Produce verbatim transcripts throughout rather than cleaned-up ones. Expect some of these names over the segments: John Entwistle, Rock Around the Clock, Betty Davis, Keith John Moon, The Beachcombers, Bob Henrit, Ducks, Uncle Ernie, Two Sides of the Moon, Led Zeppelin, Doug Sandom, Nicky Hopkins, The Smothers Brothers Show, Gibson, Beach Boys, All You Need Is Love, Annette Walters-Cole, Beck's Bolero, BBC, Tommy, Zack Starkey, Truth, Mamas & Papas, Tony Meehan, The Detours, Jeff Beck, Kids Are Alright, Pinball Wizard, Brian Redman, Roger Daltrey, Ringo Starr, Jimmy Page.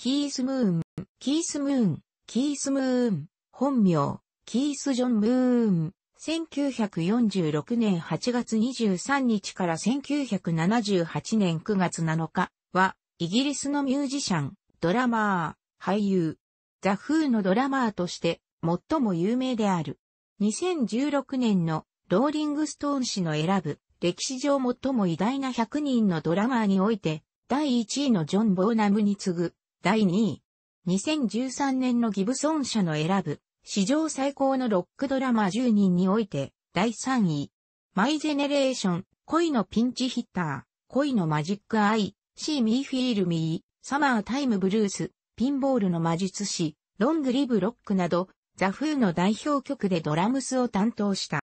キース・ムーン、キース・ムーン、キース・ムーン、本名、キース・ジョン・ムーン、せんきゅうひゃくよんじゅうろくねんはちがつにじゅうさんにちからせんきゅうひゃくななじゅうはちねんくがつなのかは、イギリスのミュージシャン、ドラマー、俳優、ザ・フーのドラマーとして、最も有名である。にせんじゅうろくねんの、ローリング・ストーン誌の選ぶ、歴史上最も偉大なひゃくにんのドラマーにおいて、だいいちいのジョン・ボーナムに次ぐ、だいにい。にせんじゅうさんねんのギブソン社の選ぶ、史上最高のロックドラマじゅうにんにおいて、だいさんい。マイ・ジェネレーション、恋のピンチヒッター、恋のマジック・アイ、シー・ミー・フィール・ミー、サマー・タイム・ブルース、ピンボールの魔術師、ロング・リブ・ロックなど、ザ・フーの代表曲でドラムスを担当した。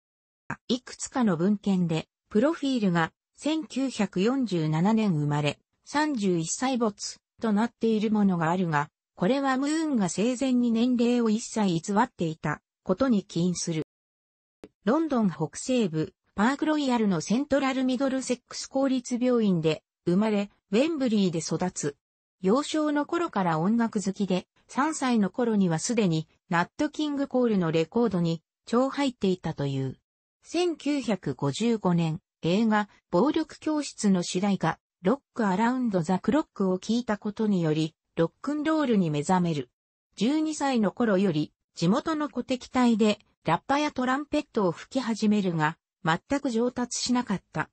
いくつかの文献で、プロフィールが、せんきゅうひゃくよんじゅうななねん生まれ、さんじゅういっさい没となっているものがあるが、これはムーンが生前に年齢を一切偽っていたことに起因する。ロンドン北西部、パークロイヤルのセントラルミドルセックス公立病院で生まれ、ウェンブリーで育つ。幼少の頃から音楽好きで、さんさいの頃にはすでに、ナット・キング・コールのレコードに、超入っていたという。せんきゅうひゃくごじゅうごねん、映画、暴力教室の主題歌、ロック・アラウンド・ザ・クロックを聴いたことにより、ロックンロールに目覚める。じゅうにさいの頃より、地元の鼓笛隊で、ラッパやトランペットを吹き始めるが、全く上達しなかった。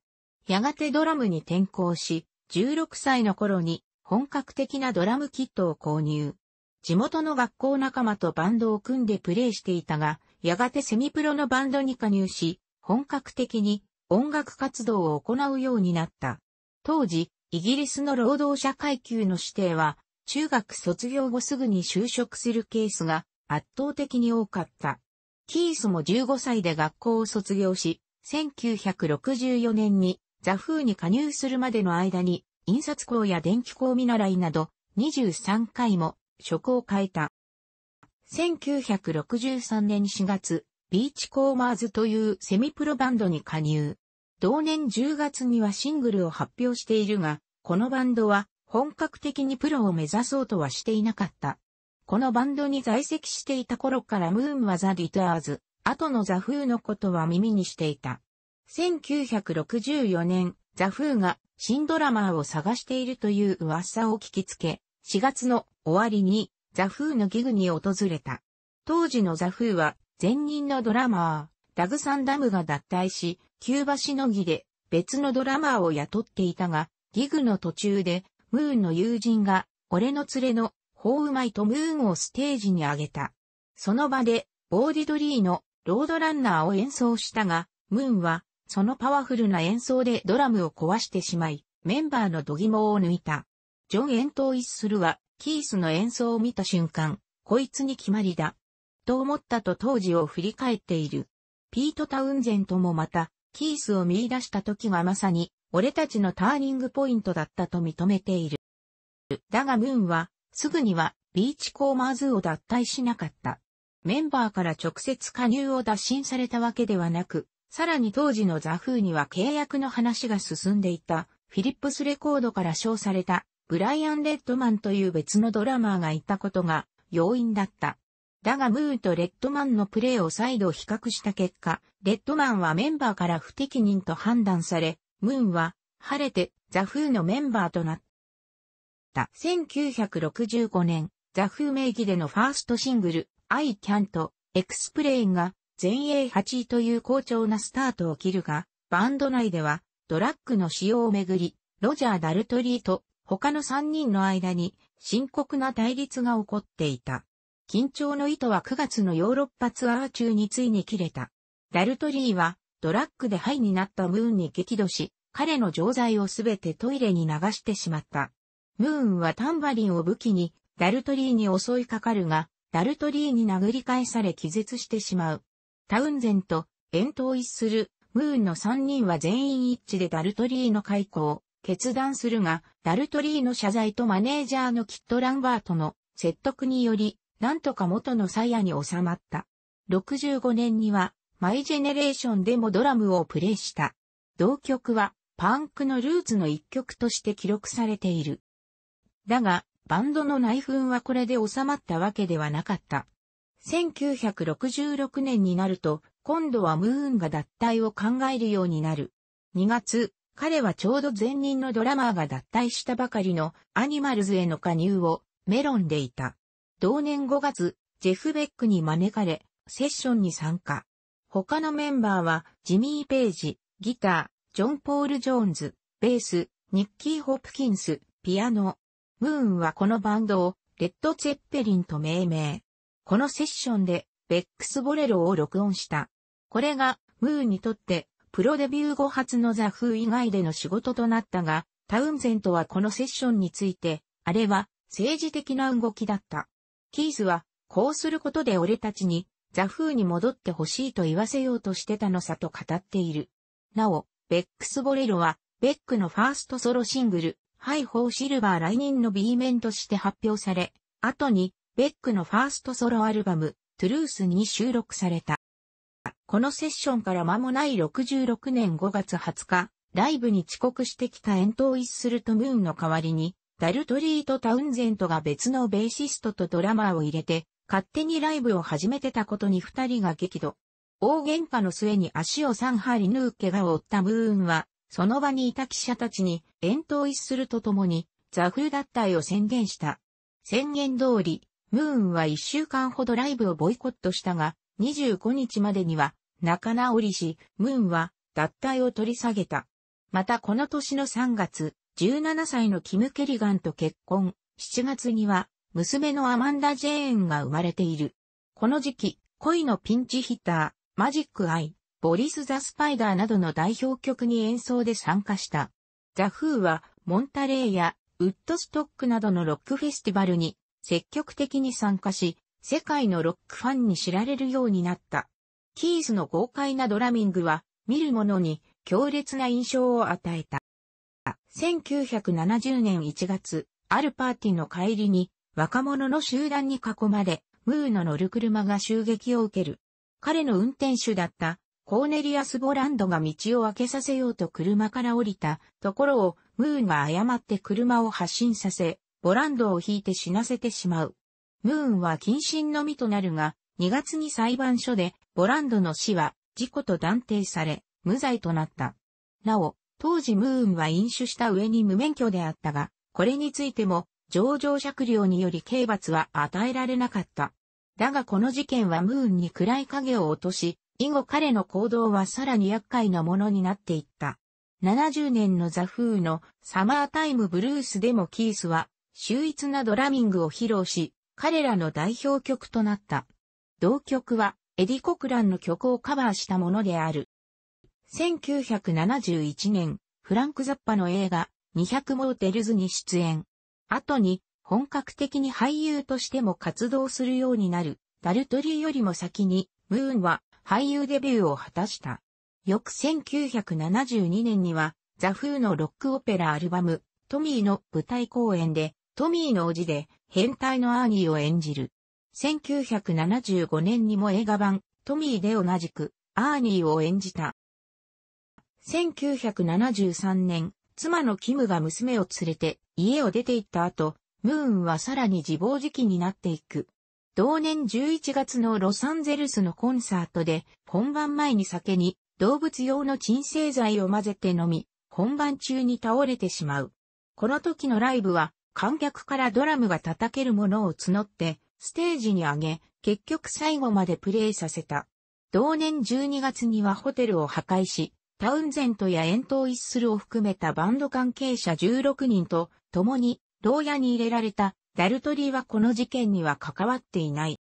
やがてドラムに転向し、じゅうろくさいの頃に、本格的なドラムキットを購入。地元の学校仲間とバンドを組んでプレイしていたが、やがてセミプロのバンドに加入し、本格的に音楽活動を行うようになった。当時、イギリスの労働者階級の指定は、中学卒業後すぐに就職するケースが圧倒的に多かった。キースもじゅうごさいで学校を卒業し、せんきゅうひゃくろくじゅうよねんにザ・フーに加入するまでの間に、印刷工や電気工見習いなど、にじゅうさんかいも職を変えた。せんきゅうひゃくろくじゅうさんねんしがつ、ビーチコーマーズというセミプロバンドに加入。同年じゅうがつにはシングルを発表しているが、このバンドは本格的にプロを目指そうとはしていなかった。このバンドに在籍していた頃からムーンはザ・リターズ、後のザ・フーのことは耳にしていた。せんきゅうひゃくろくじゅうよねん、ザ・フーが新ドラマーを探しているという噂を聞きつけ、しがつの終わりにザ・フーのギグに訪れた。当時のザ・フーは前任のドラマー、ダグ・サンダムが脱退し、キューバしのぎで別のドラマーを雇っていたが、ギグの途中でムーンの友人が俺の連れのホーウマイとムーンをステージに上げた。その場でオーディドリーのロードランナーを演奏したが、ムーンはそのパワフルな演奏でドラムを壊してしまい、メンバーの度肝を抜いた。ジョン・エントーイッスルはキースの演奏を見た瞬間、こいつに決まりだ。と思ったと当時を振り返っている。ピート・タウンゼントもまた、キースを見出した時がまさに、俺たちのターニングポイントだったと認めている。だがムーンは、すぐには、ビーチコーマーズを脱退しなかった。メンバーから直接加入を打診されたわけではなく、さらに当時のザ・フーには契約の話が進んでいた、フィリップスレコードから賞された、ブライアン・レッドマンという別のドラマーがいたことが、要因だった。だがムーンとレッドマンのプレーを再度比較した結果、レッドマンはメンバーから不適任と判断され、ムーンは晴れてザ・フーのメンバーとなった。せんきゅうひゃくろくじゅうごねん、ザ・フー名義でのファーストシングル、I Can't Explain が全英はちいという好調なスタートを切るが、バンド内ではドラッグの使用をめぐり、ロジャー・ダルトリーと他のさんにんの間に深刻な対立が起こっていた。緊張の糸はくがつのヨーロッパツアー中についに切れた。ダルトリーはドラッグでハイになったムーンに激怒し、彼の錠剤をすべてトイレに流してしまった。ムーンはタンバリンを武器にダルトリーに襲いかかるが、ダルトリーに殴り返され気絶してしまう。タウンゼント、エントーイッスル、ムーンのさんにんは全員一致でダルトリーの解雇を決断するが、ダルトリーの謝罪とマネージャーのキッド・ランバートの説得により、なんとか元の鞘に収まった。ろくじゅうごねんには、マイ・ジェネレーションでもドラムをプレイした。同曲は、パンクのルーツの一曲として記録されている。だが、バンドの内紛はこれで収まったわけではなかった。せんきゅうひゃくろくじゅうろくねんになると、今度はムーンが脱退を考えるようになる。にがつ、彼はちょうど前任のドラマーが脱退したばかりのアニマルズへの加入をメロンでいた。同年ごがつ、ジェフ・ベックに招かれ、セッションに参加。他のメンバーは、ジミー・ペイジ、ギター、ジョン・ポール・ジョーンズ、ベース、ニッキー・ホプキンス、ピアノ。ムーンはこのバンドを、レッド・ツェッペリンと命名。このセッションで、ベックス・ボレロを録音した。これが、ムーンにとって、プロデビュー後初のザ・フー以外での仕事となったが、タウンゼントはこのセッションについて、あれは、政治的な動きだった。キースは、こうすることで俺たちに、ザ・フーに戻ってほしいと言わせようとしてたのさと語っている。なお、ベックス・ボレロは、ベックのファーストソロシングル、ハイ・フォー・シルバー・ライニンの B 面として発表され、後に、ベックのファーストソロアルバム、トゥルースに収録された。このセッションから間もないろくじゅうろくねんごがつはつか、ライブに遅刻してきたエントを逸するとムーンの代わりに、ダルトリーとタウンゼントが別のベーシストとドラマーを入れて、勝手にライブを始めてたことに二人が激怒。大喧嘩の末に足をさんはり縫う怪我を負ったムーンは、その場にいた記者たちに、エントを逸するとともに、ザ・フー脱退を宣言した。宣言通り、ムーンはいっしゅうかんほどライブをボイコットしたが、にじゅうごにちまでには仲直りし、ムーンは脱退を取り下げた。またこの年のさんがつ、じゅうななさいのキム・ケリガンと結婚、しちがつには娘のアマンダ・ジェーンが生まれている。この時期、恋のピンチヒッター、マジック・アイ、ボリス・ザ・スパイダーなどの代表曲に演奏で参加した。ザ・フーはモンタレーやウッドストックなどのロックフェスティバルに、積極的に参加し、世界のロックファンに知られるようになった。キースの豪快なドラミングは、見る者に強烈な印象を与えた。せんきゅうひゃくななじゅうねんいちがつ、あるパーティーの帰りに、若者の集団に囲まれ、ムーンの乗る車が襲撃を受ける。彼の運転手だった、コーネリアス・ボランドが道を開けさせようと車から降りたところを、ムーンが誤って車を発進させ、ボランドを引いて死なせてしまう。ムーンは謹慎のみとなるが、にがつに裁判所でボランドの死は事故と断定され、無罪となった。なお、当時ムーンは飲酒した上に無免許であったが、これについても情状酌量により刑罰は与えられなかった。だがこの事件はムーンに暗い影を落とし、以後彼の行動はさらに厄介なものになっていった。ななじゅうねんのザ・フーのサマータイムブルースでもキースは、秀逸なドラミングを披露し、彼らの代表曲となった。同曲は、エディ・コクランの曲をカバーしたものである。せんきゅうひゃくななじゅういちねん、フランク・ザッパの映画、にひゃくモーテルズに出演。後に、本格的に俳優としても活動するようになる、ダルトリーよりも先に、ムーンは、俳優デビューを果たした。翌せんきゅうひゃくななじゅうにねんには、ザ・フーのロックオペラアルバム、トミーの舞台公演で、トミーの叔父で変態のアーニーを演じる。せんきゅうひゃくななじゅうごねんにも映画版トミーで同じくアーニーを演じた。せんきゅうひゃくななじゅうさんねん、妻のキムが娘を連れて家を出て行った後、ムーンはさらに自暴自棄になっていく。同年じゅういちがつのロサンゼルスのコンサートで本番前に酒に動物用の鎮静剤を混ぜて飲み、本番中に倒れてしまう。この時のライブは、観客からドラムが叩けるものを募って、ステージに上げ、結局最後までプレイさせた。同年じゅうにがつにはホテルを破壊し、タウンゼントやエントを逸するを含めたバンド関係者じゅうろくにんと共に、牢屋に入れられた、ダルトリーはこの事件には関わっていない。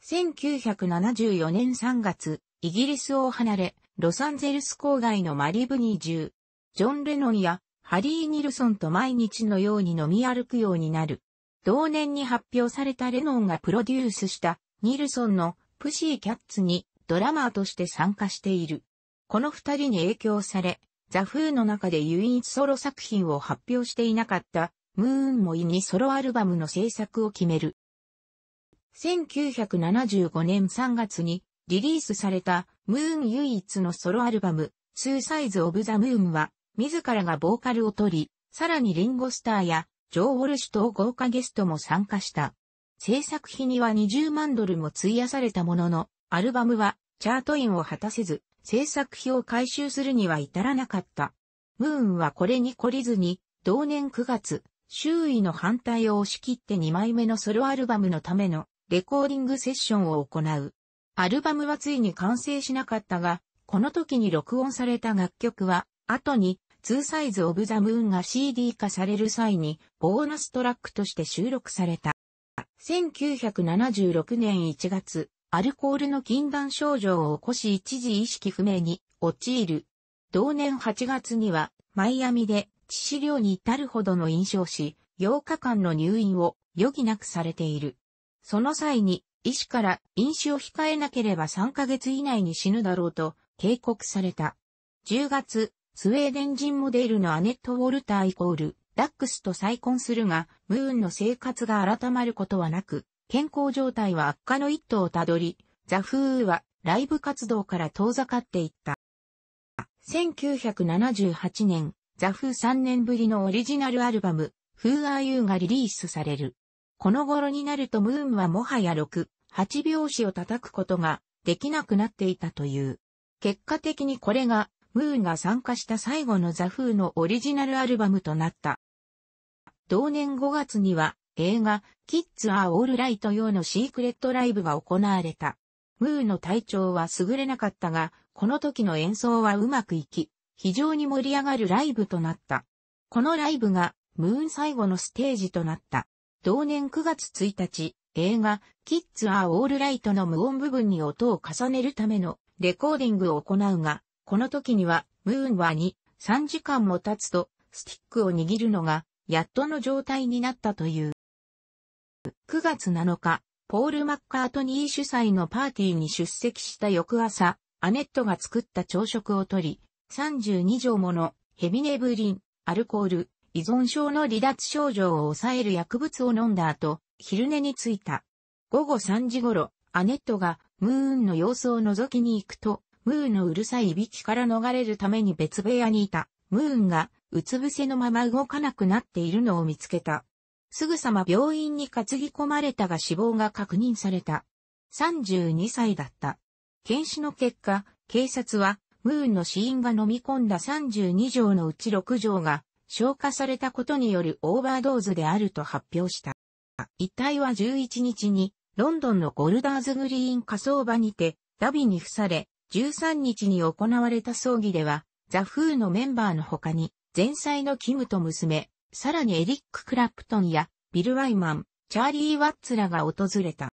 せんきゅうひゃくななじゅうよねんさんがつ、イギリスを離れ、ロサンゼルス郊外のマリブに移住。ジョン・レノンや、ハリー・ニルソンと毎日のように飲み歩くようになる。同年に発表されたレノンがプロデュースしたニルソンのプシーキャッツにドラマーとして参加している。この二人に影響され、ザ・フーの中で唯一ソロ作品を発表していなかったムーンもにソロアルバムの制作を決める。せんきゅうひゃくななじゅうごねんさんがつにリリースされたムーン唯一のソロアルバムツーサイズ・オブ・ザ・ムーンは、自らがボーカルを取り、さらにリンゴスターやジョー・ウォルシュ等豪華ゲストも参加した。制作費にはにじゅうまんドルも費やされたものの、アルバムはチャートインを果たせず、制作費を回収するには至らなかった。ムーンはこれに懲りずに、同年くがつ、周囲の反対を押し切ってにまいめのソロアルバムのためのレコーディングセッションを行う。アルバムはついに完成しなかったが、この時に録音された楽曲は、後にツーサイズ・オブ・ザ・ムーンが シーディー 化される際に、ボーナストラックとして収録された。せんきゅうひゃくななじゅうろくねんいちがつ、アルコールの禁断症状を起こし一時意識不明に陥る。同年はちがつには、マイアミで致死量に至るほどの飲酒をし、ようかかんの入院を余儀なくされている。その際に、医師から飲酒を控えなければさんかげつ以内に死ぬだろうと警告された。じゅうがつ、スウェーデン人モデルのアネット・ウォルターイコール、ダックスと再婚するが、ムーンの生活が改まることはなく、健康状態は悪化の一途をたどり、ザ・フーはライブ活動から遠ざかっていった。せんきゅうひゃくななじゅうはちねん、ザ・フーさんねんぶりのオリジナルアルバム、Who Are You がリリースされる。この頃になるとムーンはもはやろく、はちびょうしを叩くことができなくなっていたという。結果的にこれが、ムーンが参加した最後のザ・フーのオリジナルアルバムとなった。同年ごがつには映画キッズ・アー・オール・ライト用のシークレットライブが行われた。ムーンの体調は優れなかったが、この時の演奏はうまくいき、非常に盛り上がるライブとなった。このライブがムーン最後のステージとなった。同年くがつついたち、映画キッズ・アー・オール・ライトの無音部分に音を重ねるためのレコーディングを行うが、この時にはムーンはに、さんじかんも経つとスティックを握るのがやっとの状態になったという。くがつなのか、ポール・マッカートニー主催のパーティーに出席した翌朝、アネットが作った朝食をとり、さんじゅうにじょうものヘビネブリン、アルコール、依存症の離脱症状を抑える薬物を飲んだ後、昼寝についた。ごごさんじごろ、アネットがムーンの様子を覗きに行くと、ムーンのうるさいいびきから逃れるために別部屋にいた、ムーンがうつ伏せのまま動かなくなっているのを見つけた。すぐさま病院に担ぎ込まれたが死亡が確認された。さんじゅうにさいだった。検視の結果、警察はムーンの死因が飲み込んださんじゅうにじょうのうちろくじょうが消化されたことによるオーバードーズであると発表した。遺体はじゅういちにちにロンドンのゴルダーズグリーン火葬場にて荼毘に付され、じゅうさんにちに行われた葬儀では、ザ・フーのメンバーの他に、前妻のキムと娘、さらにエリック・クラプトンや、ビル・ワイマン、チャーリー・ワッツらが訪れた。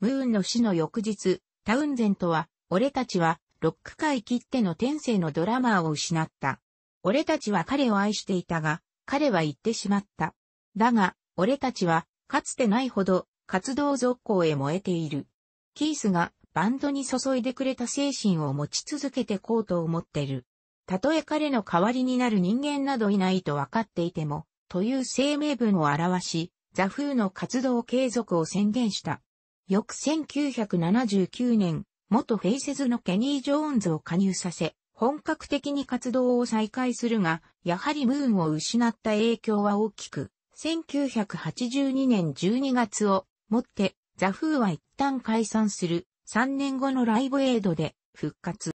ムーンの死の翌日、タウンゼントは、俺たちは、ロック界きっての天性のドラマーを失った。俺たちは彼を愛していたが、彼は行ってしまった。だが、俺たちは、かつてないほど、活動続行へ燃えている。キースが、バンドに注いでくれた精神を持ち続けてこうと思ってる。たとえ彼の代わりになる人間などいないと分かっていても、という声明文を表し、ザ・フーの活動継続を宣言した。翌せんきゅうひゃくななじゅうきゅうねん、元フェイセズのケニー・ジョーンズを加入させ、本格的に活動を再開するが、やはりムーンを失った影響は大きく、せんきゅうひゃくはちじゅうにねんじゅうにがつをもって、ザ・フーは一旦解散する。さんねんごのライブエイドで復活。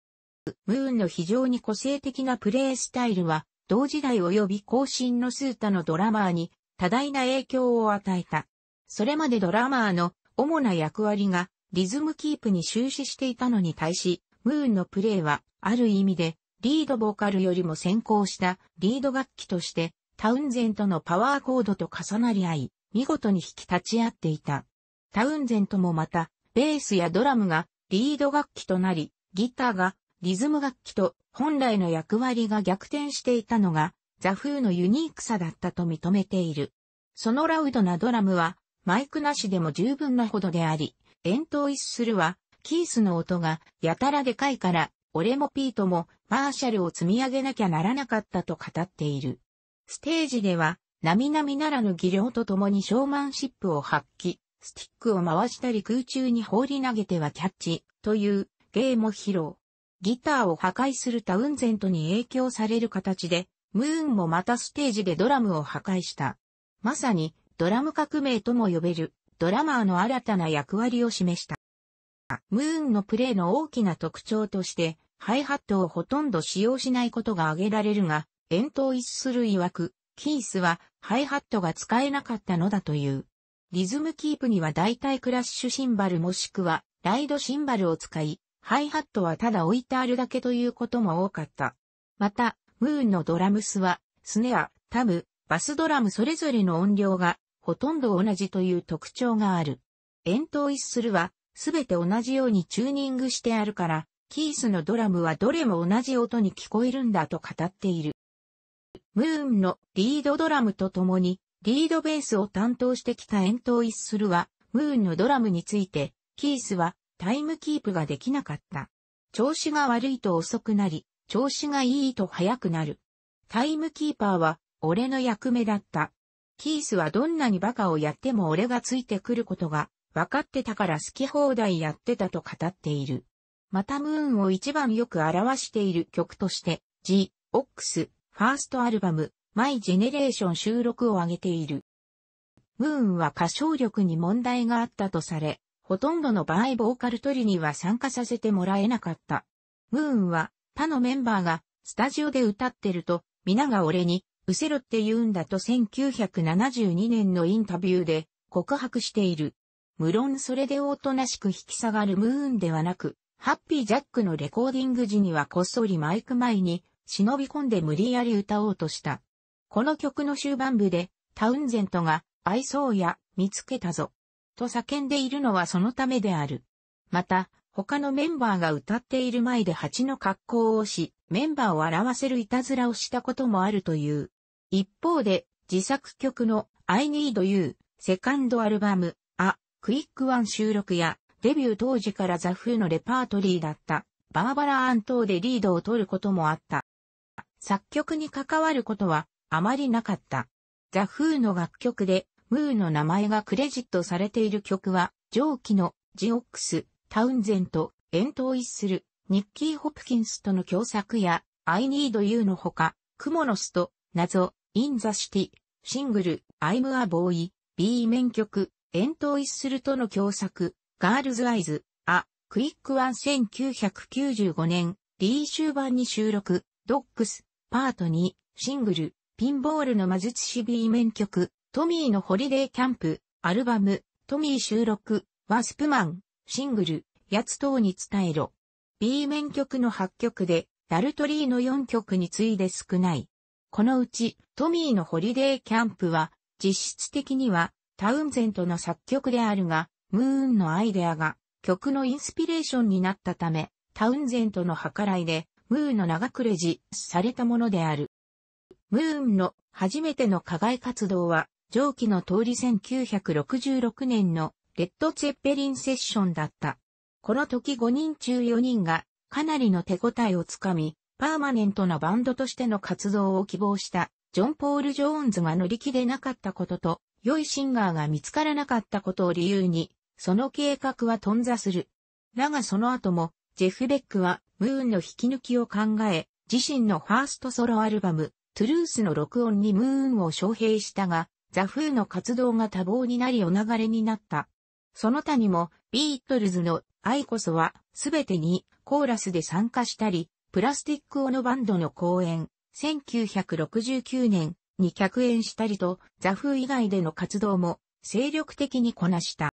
ムーンの非常に個性的なプレイスタイルは同時代及び後進の数多のドラマーに多大な影響を与えた。それまでドラマーの主な役割がリズムキープに終始していたのに対し、ムーンのプレイはある意味でリードボーカルよりも先行したリード楽器としてタウンゼントのパワーコードと重なり合い、見事に引き立ち合っていた。タウンゼントもまた、ベースやドラムがリード楽器となり、ギターがリズム楽器と本来の役割が逆転していたのがザ・フーのユニークさだったと認めている。そのラウドなドラムはマイクなしでも十分なほどであり、遠投一するはキースの音がやたらでかいから俺もピートもマーシャルを積み上げなきゃならなかったと語っている。ステージでは並々ならぬ技量とともにショーマンシップを発揮。スティックを回したり空中に放り投げてはキャッチという芸も披露。ギターを破壊するタウンゼントに影響される形で、ムーンもまたステージでドラムを破壊した。まさにドラム革命とも呼べるドラマーの新たな役割を示した。ムーンのプレイの大きな特徴として、ハイハットをほとんど使用しないことが挙げられるが、エントーイスする曰く、キースはハイハットが使えなかったのだという。リズムキープには大体クラッシュシンバルもしくはライドシンバルを使い、ハイハットはただ置いてあるだけということも多かった。また、ムーンのドラムスは、スネア、タブ、バスドラムそれぞれの音量がほとんど同じという特徴がある。エントーイスするは、すべて同じようにチューニングしてあるから、キースのドラムはどれも同じ音に聞こえるんだと語っている。ムーンのリードドラムとともに、リードベースを担当してきたエントーイスするは、ムーンのドラムについて、キースはタイムキープができなかった。調子が悪いと遅くなり、調子がいいと早くなる。タイムキーパーは俺の役目だった。キースはどんなにバカをやっても俺がついてくることが分かってたから好き放題やってたと語っている。またムーンを一番よく表している曲として、ジ・オックス、ファーストアルバム、マイ・ジェネレーション収録を挙げている。ムーンは歌唱力に問題があったとされ、ほとんどの場合ボーカルトリには参加させてもらえなかった。ムーンは他のメンバーがスタジオで歌ってると、皆が俺に、うせろって言うんだとせんきゅうひゃくななじゅうにねんのインタビューで告白している。無論それでおとなしく引き下がるムーンではなく、ハッピージャックのレコーディング時にはこっそりマイク前に忍び込んで無理やり歌おうとした。この曲の終盤部で、タウンゼントが、愛そうや、見つけたぞ。と叫んでいるのはそのためである。また、他のメンバーが歌っている前で蜂の格好をし、メンバーを表せるいたずらをしたこともあるという。一方で、自作曲の I Need You、セカンドアルバム、A Quick One収録や、デビュー当時からザ・フーのレパートリーだった、バーバラ・アントーでリードを取ることもあった。作曲に関わることは、あまりなかった。ザ・フーの楽曲で、ムーの名前がクレジットされている曲は、上記のジ・オックス、タウンゼント、エントーイスする、ニッキー・ホプキンスとの共作や、I Need You のほか、クモの巣と、謎、In the City、シングル、I'm a Boy、B 面曲、エントーイスするとの共作、ガールズ・アイズ、A Quick Oneせんきゅうひゃくきゅうじゅうごねん、リー終盤に収録、ドックス、パートツー、シングル、ピンボールの魔術師 B 面曲、トミーのホリデーキャンプ、アルバム、トミー収録、ワスプマン、シングル、やつ等に伝えろ。B 面曲のはっきょくで、ダルトリーのよんきょくに次いで少ない。このうち、トミーのホリデーキャンプは、実質的には、タウンゼントの作曲であるが、ムーンのアイデアが、曲のインスピレーションになったため、タウンゼントの計らいで、ムーンの名がクレジされたものである。ムーンの初めての課外活動は、上記の通りせんきゅうひゃくろくじゅうろくねんのレッド・ツェッペリンセッションだった。この時ごにんちゅうよにんがかなりの手応えをつかみ、パーマネントなバンドとしての活動を希望したジョン・ポール・ジョーンズが乗り気でなかったことと、良いシンガーが見つからなかったことを理由に、その計画は頓挫する。だがその後も、ジェフ・ベックはムーンの引き抜きを考え、自身のファーストソロアルバム、トゥルースの録音にムーンを招聘したが、ザ・フーの活動が多忙になりお流れになった。その他にも、ビートルズの愛こそはすべてにコーラスで参加したり、プラスティック・オノバンドの公演、せんきゅうひゃくろくじゅうきゅうねんに客演したりと、ザ・フー以外での活動も精力的にこなした。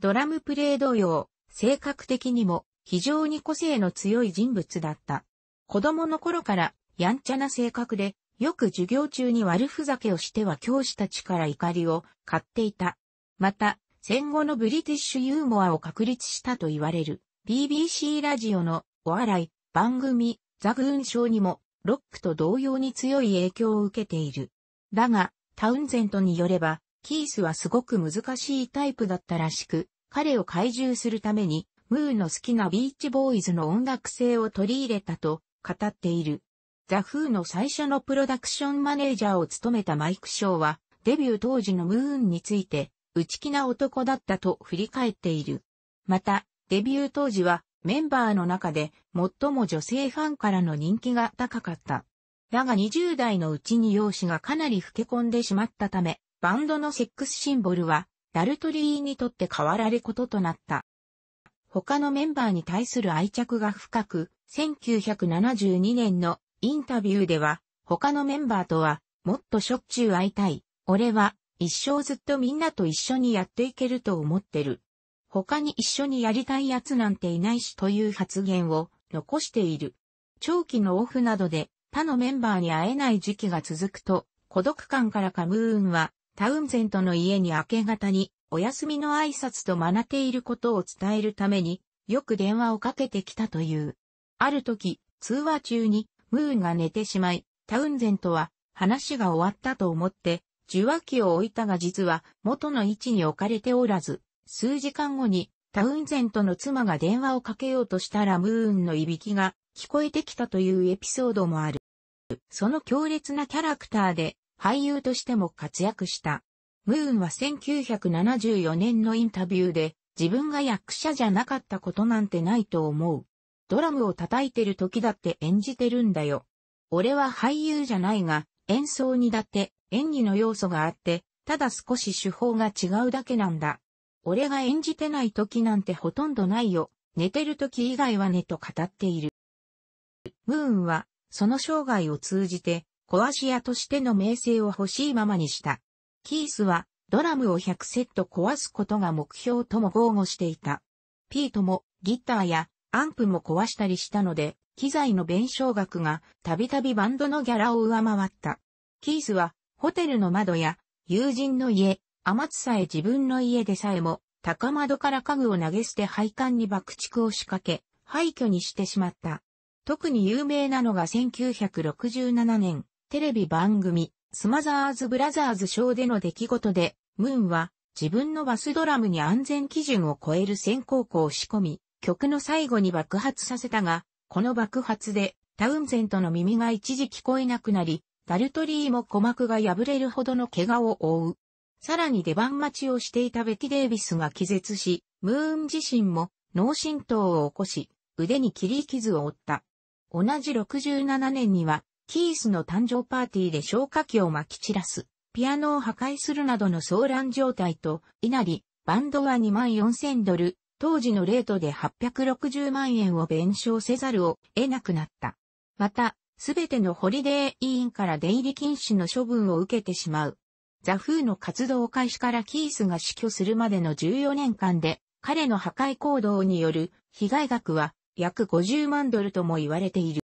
ドラムプレイ同様、性格的にも非常に個性の強い人物だった。子供の頃からやんちゃな性格で、よく授業中に悪ふざけをしては教師たちから怒りを買っていた。また、戦後のブリティッシュユーモアを確立したと言われる ビービーシー ラジオのお笑い番組ザ・グーンショーにもロックと同様に強い影響を受けている。だが、タウンゼントによれば、キースはすごく難しいタイプだったらしく、彼を懐柔するために、ムーの好きなビーチボーイズの音楽性を取り入れたと語っている。ザ・フーの最初のプロダクションマネージャーを務めたマイク・ショーは、デビュー当時のムーンについて、内気な男だったと振り返っている。また、デビュー当時は、メンバーの中で、最も女性ファンからの人気が高かった。だがにじゅうだいのうちに容姿がかなり老け込んでしまったため、バンドのセックスシンボルは、ダルトリーにとって変わられこととなった。他のメンバーに対する愛着が深く、せんきゅうひゃくななじゅうにねんのインタビューでは、他のメンバーとは、もっとしょっちゅう会いたい。俺は、一生ずっとみんなと一緒にやっていけると思ってる。他に一緒にやりたいやつなんていないしという発言を残している。長期のオフなどで他のメンバーに会えない時期が続くと、孤独感からかムーンはタウンゼントの家に明け方にお休みの挨拶とまなっていることを伝えるためによく電話をかけてきたという。ある時、通話中にムーンが寝てしまい、タウンゼントは話が終わったと思って受話器を置いたが実は元の位置に置かれておらず、数時間後にタウンゼントの妻が電話をかけようとしたらムーンのいびきが聞こえてきたというエピソードもある。その強烈なキャラクターで俳優としても活躍した。ムーンはせんきゅうひゃくななじゅうよねんのインタビューで自分が役者じゃなかったことなんてないと思う。ドラムを叩いてる時だって演じてるんだよ。俺は俳優じゃないが演奏にだって演技の要素があって、ただ少し手法が違うだけなんだ。俺が演じてない時なんてほとんどないよ。寝てる時以外はねと語っている。ムーンは、その生涯を通じて、壊し屋としての名声を欲しいままにした。キースは、ドラムをひゃくセット壊すことが目標とも豪語していた。ピートも、ギターや、アンプも壊したりしたので、機材の弁償額が、たびたびバンドのギャラを上回った。キースは、ホテルの窓や、友人の家、天草へ自分の家でさえも、高窓から家具を投げ捨て配管に爆竹を仕掛け、廃墟にしてしまった。特に有名なのがせんきゅうひゃくろくじゅうななねん、テレビ番組、スマザーズ・ブラザーズ・ショーでの出来事で、ムーンは自分のバスドラムに安全基準を超える先行庫を仕込み、曲の最後に爆発させたが、この爆発でタウンゼントの耳が一時聞こえなくなり、ダルトリーも鼓膜が破れるほどの怪我を負う。さらに出番待ちをしていたベティ・デイビスが気絶し、ムーン自身も脳震盪を起こし、腕に切り傷を負った。同じろくじゅうななねんには、キースの誕生パーティーで消火器を撒き散らす、ピアノを破壊するなどの騒乱状態と、いなり、バンドはにまんよんせんドル、当時のレートではっぴゃくろくじゅうまんえんを弁償せざるを得なくなった。また、すべてのホリデー委員から出入り禁止の処分を受けてしまう。ザ・フーの活動開始からキースが死去するまでのじゅうよねんかんで、彼の破壊行動による被害額は約ごじゅうまんドルとも言われている。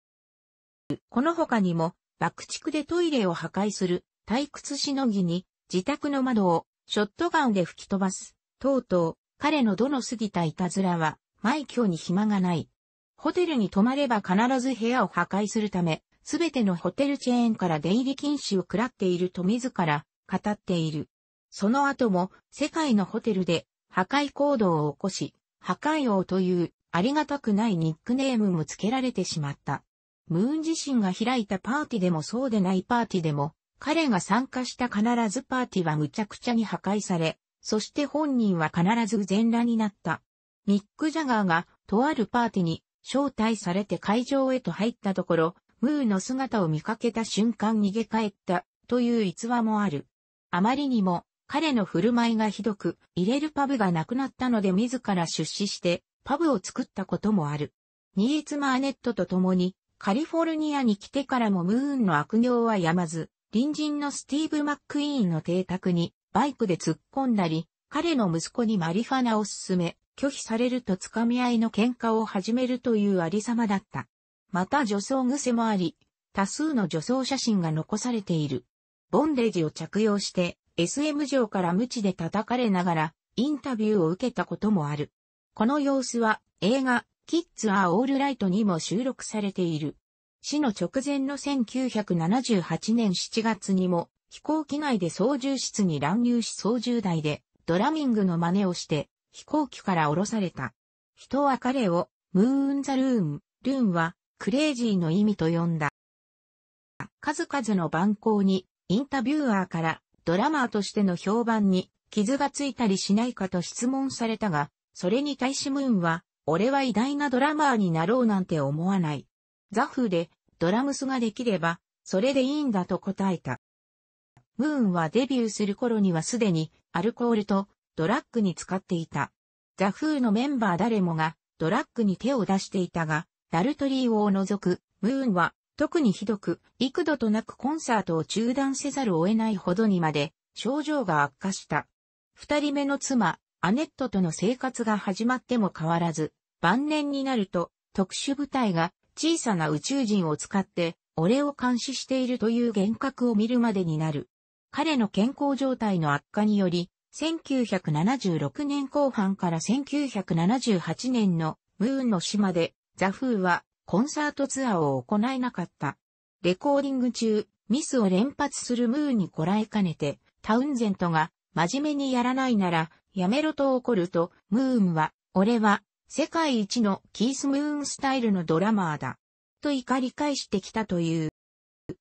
この他にも、爆竹でトイレを破壊する、退屈しのぎに、自宅の窓をショットガンで吹き飛ばす、等々、彼の度の過ぎたいたずらは、枚挙に暇がない。ホテルに泊まれば必ず部屋を破壊するため、すべてのホテルチェーンから出入り禁止を食らっていると自ら語っている。その後も世界のホテルで破壊行動を起こし、破壊王というありがたくないニックネームも付けられてしまった。ムーン自身が開いたパーティーでもそうでないパーティーでも、彼が参加した必ずパーティーはむちゃくちゃに破壊され、そして本人は必ず全裸になった。ミック・ジャガーがとあるパーティーに招待されて会場へと入ったところ、ムーの姿を見かけた瞬間逃げ帰ったという逸話もある。あまりにも彼の振る舞いがひどく、入れるパブがなくなったので自ら出資してパブを作ったこともある。ニーツ・マーネットと共にカリフォルニアに来てからもムーンの悪行はやまず、隣人のスティーブ・マックイーンの邸宅にバイクで突っ込んだり、彼の息子にマリファナを勧め、拒否されると掴み合いの喧嘩を始めるというありさまだった。また女装癖もあり、多数の女装写真が残されている。ボンデージを着用して エスエム 上から鞭で叩かれながらインタビューを受けたこともある。この様子は映画キッズ・アー・オール・ライトにも収録されている。死の直前のせんきゅうひゃくななじゅうはちねんしちがつにも飛行機内で操縦室に乱入し操縦台でドラミングの真似をして飛行機から降ろされた。人は彼をムーン・ザ・ルーン、ルーンはクレイジーの意味と呼んだ。数々の蛮行にインタビュアーからドラマーとしての評判に傷がついたりしないかと質問されたが、それに対しムーンは、俺は偉大なドラマーになろうなんて思わない。ザ・フーでドラムスができれば、それでいいんだと答えた。ムーンはデビューする頃にはすでにアルコールとドラッグに使っていた。ザ・フーのメンバー誰もがドラッグに手を出していたが、ダルトリーを除くムーンは特にひどく幾度となくコンサートを中断せざるを得ないほどにまで症状が悪化した。二人目の妻、アネットとの生活が始まっても変わらず、晩年になると特殊部隊が小さな宇宙人を使って俺を監視しているという幻覚を見るまでになる。彼の健康状態の悪化により、せんきゅうひゃくななじゅうろくねんこう半からせんきゅうひゃくななじゅうはちねんのムーンの死まで、ザ・フーはコンサートツアーを行えなかった。レコーディング中、ミスを連発するムーンにこらえかねて、タウンゼントが真面目にやらないならやめろと怒ると、ムーンは、俺は世界一のキース・ムーンスタイルのドラマーだ。と怒り返してきたという。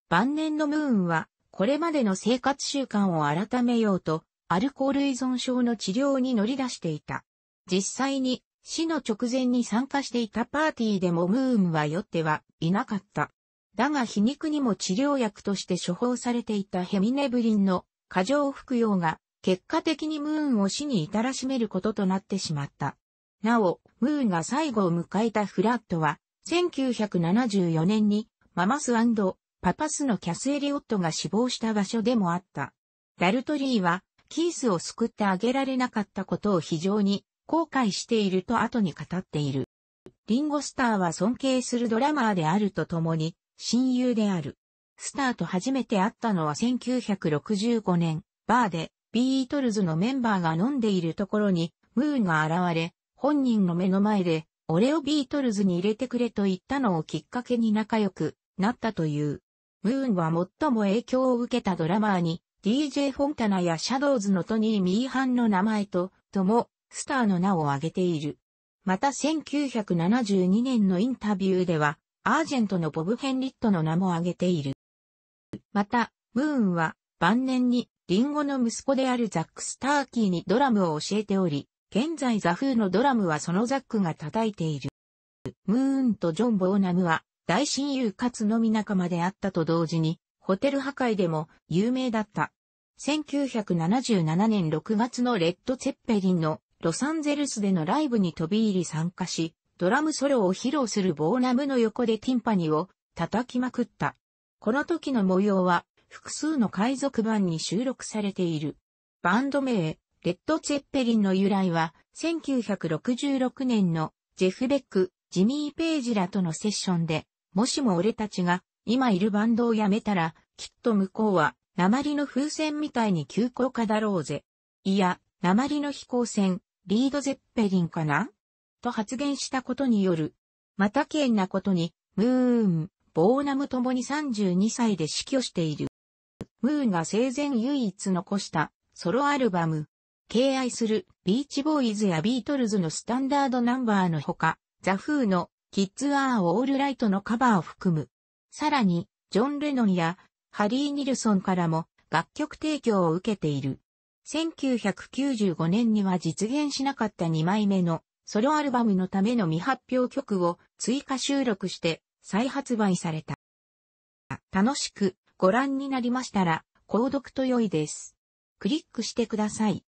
晩年のムーンは、これまでの生活習慣を改めようと、アルコール依存症の治療に乗り出していた。実際に、死の直前に参加していたパーティーでもムーンは酔ってはいなかった。だが皮肉にも治療薬として処方されていたヘミネブリンの過剰服用が、結果的にムーンを死に至らしめることとなってしまった。なお、ムーンが最後を迎えたフラットは、せんきゅうひゃくななじゅうよねんにママス&パパスのキャス・エリオットが死亡した場所でもあった。ダルトリーはキースを救ってあげられなかったことを非常に後悔していると後に語っている。リンゴ・スターは尊敬するドラマーであるとともに親友である。スターと初めて会ったのはせんきゅうひゃくろくじゅうごねん、バーでビートルズのメンバーが飲んでいるところにムーンが現れ、本人の目の前で俺をビートルズに入れてくれと言ったのをきっかけに仲良くなったという。ムーンは最も影響を受けたドラマーに ディージェー フォンタナやシャドーズのトニー・ミーハンの名前とともスターの名を挙げている。またせんきゅうひゃくななじゅうにねんのインタビューではアージェントのボブ・ヘンリットの名も挙げている。また、ムーンは晩年にリンゴの息子であるザック・スターキーにドラムを教えており、現在ザ・フーのドラムはそのザックが叩いている。ムーンとジョン・ボーナムは大親友かつ飲み仲間であったと同時に、ホテル破壊でも有名だった。せんきゅうひゃくななじゅうななねんろくがつのレッド・ツェッペリンのロサンゼルスでのライブに飛び入り参加し、ドラムソロを披露するボーナムの横でティンパニを叩きまくった。この時の模様は複数の海賊版に収録されている。バンド名、レッド・ツェッペリンの由来は、せんきゅうひゃくろくじゅうろくねんのジェフ・ベック、ジミー・ペイジらとのセッションで、もしも俺たちが今いるバンドをやめたら、きっと向こうは、鉛の風船みたいに急降下だろうぜ。いや、鉛の飛行船、リード・ゼッペリンかなと発言したことによる。また稀有なことに、ムーン、ボーナムともにさんじゅうにさいで死去している。ムーンが生前唯一残したソロアルバム。敬愛するビーチボーイズやビートルズのスタンダードナンバーのほか、ザ・フーのキッズ・アー・オール・ライトのカバーを含む。さらに、ジョン・レノンやハリー・ニルソンからも楽曲提供を受けている。せんきゅうひゃくきゅうじゅうごねんには実現しなかったにまいめのソロアルバムのための未発表曲を追加収録して再発売された。楽しくご覧になりましたら、購読と良いです。クリックしてください。